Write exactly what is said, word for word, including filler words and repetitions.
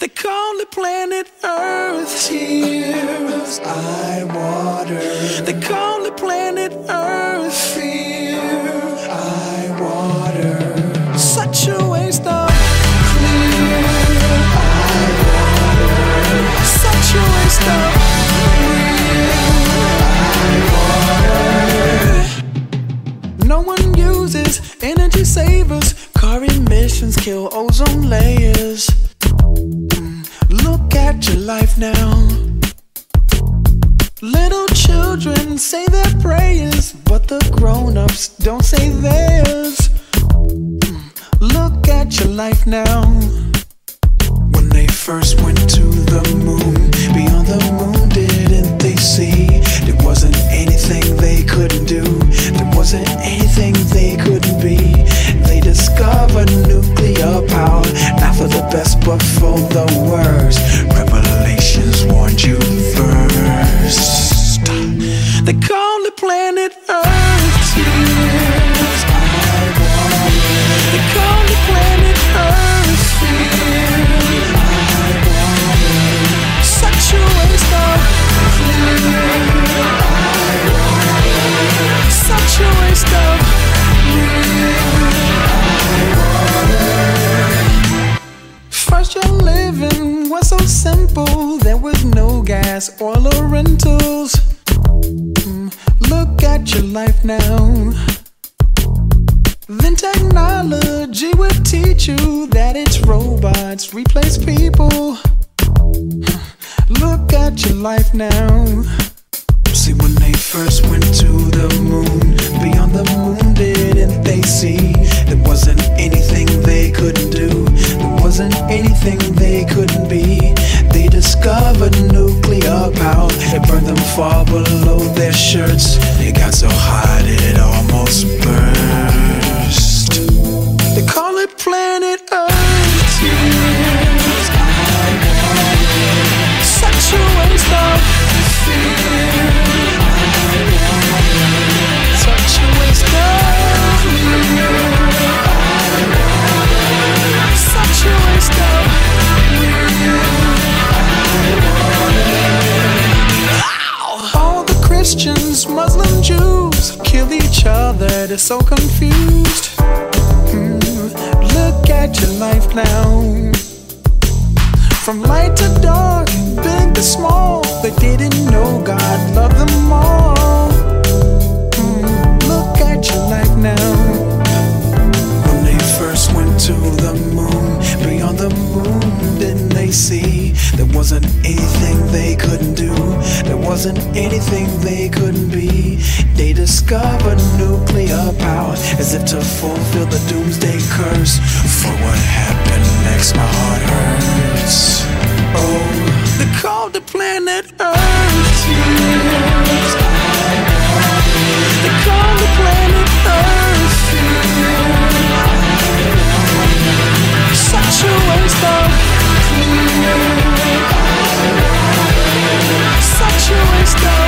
They call it planet Earth. Tears I water. They call it planet Earth. Fear I water. Such a waste of clear I water. Such a waste of clear I water. No one uses energy savers. Car emissions kill ozone layers. Look at your life now. Little children say their prayers, but the grown-ups don't say theirs. Look at your life now. When they first went to the moon, beyond the moon didn't they see there wasn't anything they couldn't do? There wasn't anything they couldn't be. They discovered nuclear power, not for the best but for the worst. Revelations warned you first. They call it planet Earth. Tears I water. They call it planet Earth. Fear I water. Such a waste of fear I water. Such a waste of living was so simple. There was no gas, oil, or rentals. Mm, look at your life now. Then technology would teach you that its robots replace people. Look at your life now. See, when they first went to the moon, beyond the moon didn't they see there wasn't anything they couldn't do? There wasn't anything they couldn't be. They discovered nuclear power. It burned them far below their shirts. It got so hot it almost burst. They call it planet Earth. Tears I water. Such a waste of fear I water. Such a waste of fear. All the Christians, Muslim, Jews kill each other, they're so confused. Mm, look at your life now. From light to dark, big to small, they didn't know God loved them all. Mm, look at your life now. First went to the moon, beyond the moon didn't they see there wasn't anything they couldn't do? There wasn't anything they couldn't be. They discovered nuclear power as if to fulfill the doomsday curse. For what happened next my heart hurts. Oh, they called the planet Earth. Tears I water. They called the planet Earth. Tears such a waste of clear I water. Such a waste of